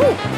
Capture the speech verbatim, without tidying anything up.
Woo!